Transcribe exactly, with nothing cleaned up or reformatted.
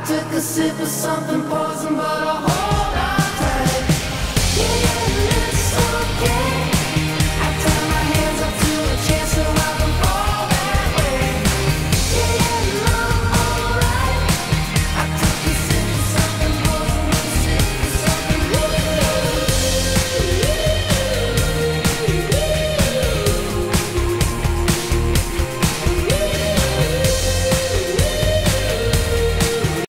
I took a sip of something poison, but I